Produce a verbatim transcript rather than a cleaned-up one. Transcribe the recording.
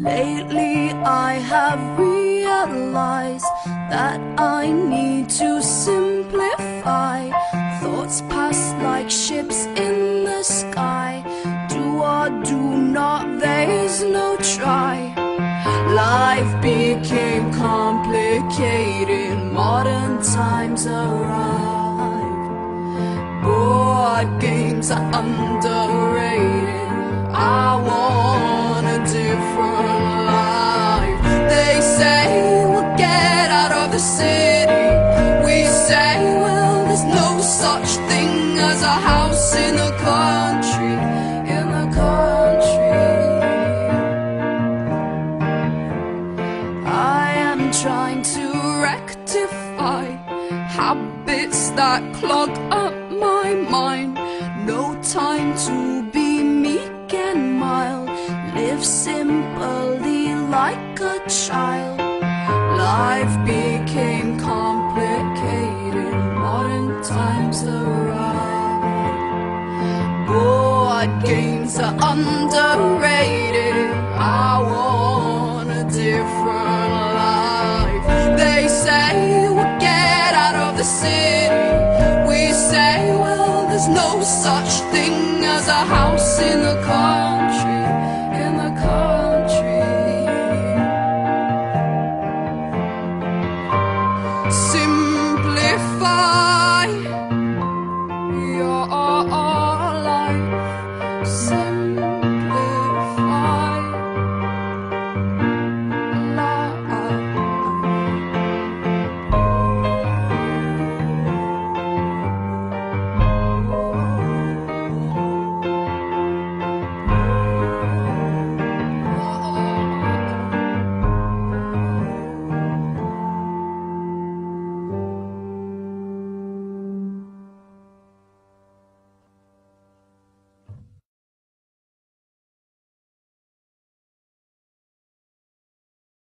Lately I have realized that I need to simplify. Thoughts pass like ships in the sky. Do or do not, there's no try. Life became complicated, modern times arrived. Board games are underrated. I want a different life. They say we'll get out of the city. We say, well, there's no such thing as a house in the country, in the country. I am trying to rectify habits that clog up my mind. No time to be meek and mild, live simply like a child. Life became complicated, modern times arrived. Board games are underrated. I